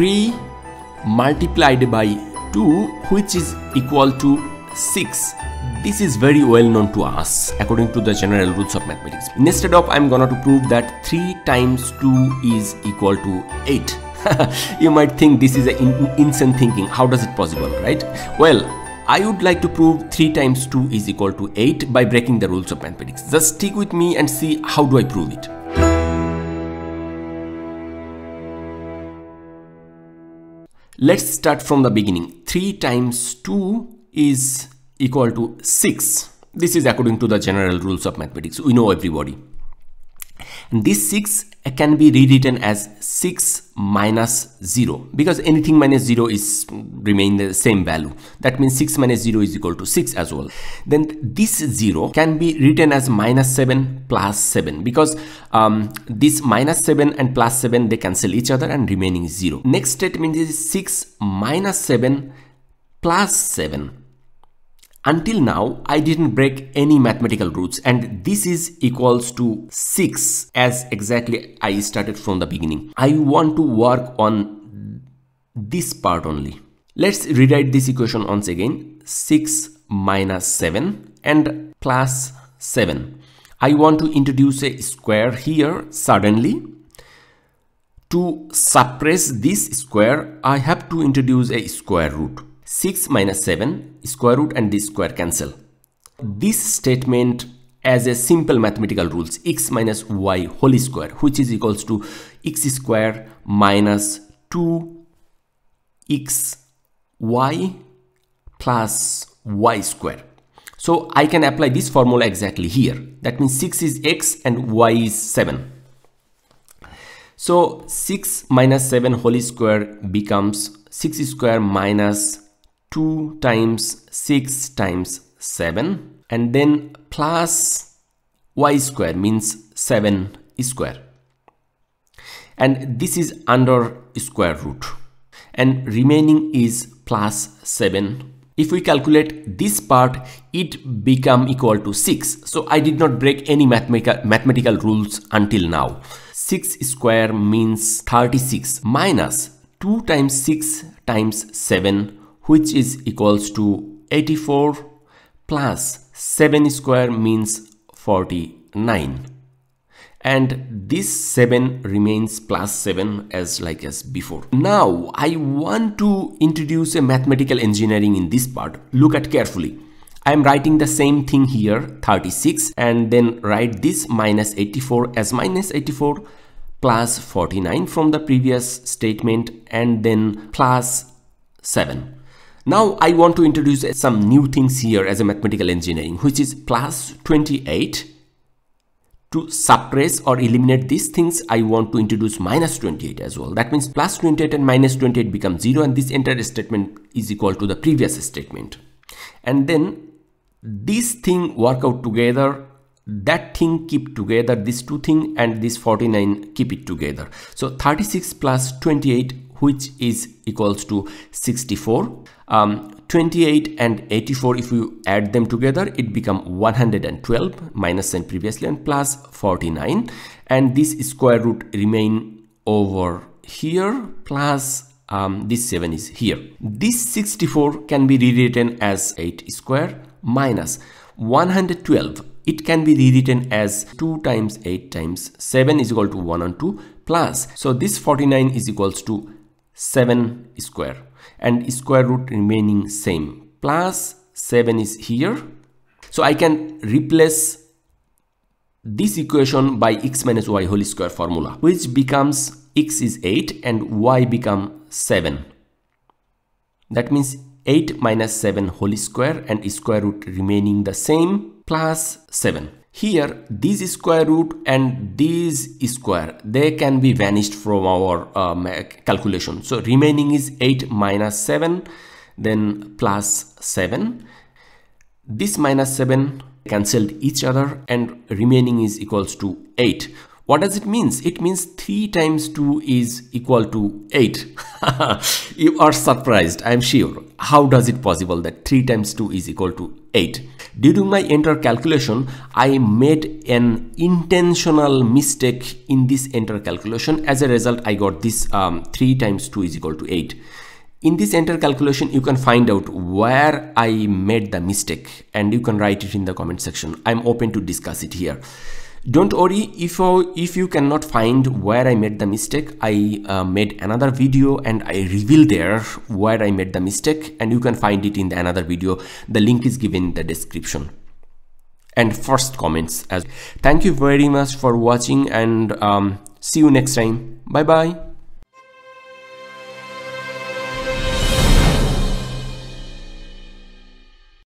3 multiplied by 2, which is equal to 6. This is very well known to us according to the general rules of mathematics. Instead of, I'm gonna to prove that 3 times 2 is equal to 8. You might think this is insane thinking. How does it possible, right? Well, I would like to prove 3 times 2 is equal to 8 by breaking the rules of mathematics. Just stick with me and see how do I prove it. Let's start from the beginning. 3 times 2 is equal to 6. This is according to the general rules of mathematics. We know everybody. And this 6 can be rewritten as 6 minus 0, because anything minus 0 is remain the same value. That means 6 minus 0 is equal to 6 as well. Then this 0 can be written as minus 7 plus 7, because this minus 7 and plus 7, they cancel each other and remaining 0. Next statement is 6 minus 7 plus 7. Until now, I didn't break any mathematical rules, and this is equals to 6 as exactly I started from the beginning. I want to work on this part only. Let's rewrite this equation once again. 6 minus 7 and plus 7. I want to introduce a square here suddenly. To suppress this square, I have to introduce a square root. 6 minus 7, square root and this square cancel. This statement as a simple mathematical rules, x minus y whole square, which is equals to x square minus 2xy plus y square. So I can apply this formula exactly here. That means 6 is x and y is 7. So 6 minus 7 whole square becomes 6 square minus 2 times 6 times 7, and then plus y square means 7 square, and this is under square root, and remaining is plus 7. If we calculate this part, it become equal to 6. So I did not break any mathematical rules until now. 6 square means 36 minus 2 times 6 times 7, which is equals to 84, plus 7 square means 49, and this 7 remains plus 7 as before. Now I want to introduce a mathematical engineering in this part. Look at carefully. I am writing the same thing here, 36, and then write this minus 84 as minus 84 plus 49 from the previous statement, and then plus 7. Now I want to introduce some new things here as a mathematical engineering, which is plus 28. To suppress or eliminate these things, I want to introduce minus 28 as well. That means plus 28 and minus 28 become 0, and this entire statement is equal to the previous statement. And then this thing work out together, that thing keep together, this 2 thing and this 49 keep it together. So 36 plus 28, which is equals to 64. 28 and 84, if you add them together, it become 112 minus and previously and plus 49, and this square root remain over here plus this 7 is here. This 64 can be rewritten as 8 square minus 112. It can be rewritten as 2 times 8 times 7 is equal to 112 plus. So this 49 is equals to 7 square, and square root remaining same, plus 7 is here. So I can replace this equation by x minus y whole square formula, which becomes x is 8 and y become 7. That means 8 minus 7 whole square and square root remaining the same plus 7. Here, this square root and this square, they can be vanished from our calculation. So remaining is 8 minus 7, then plus 7. This minus 7 cancelled each other, and remaining is equals to 8. What does it means? It means 3 times 2 is equal to 8. You are surprised, I am sure. How does it possible that 3 times 2 is equal to 8? During my entire calculation, I made an intentional mistake in this entire calculation. As a result, I got this 3 times 2 is equal to 8. In this entire calculation, you can find out where I made the mistake and you can write it in the comment section. I'm open to discuss it here. Don't worry if you cannot find where I made the mistake. I made another video and I reveal there where I made the mistake, and you can find it in the another video. The link is given in the description and first comments as well. Thank you very much for watching, and see you next time. Bye bye.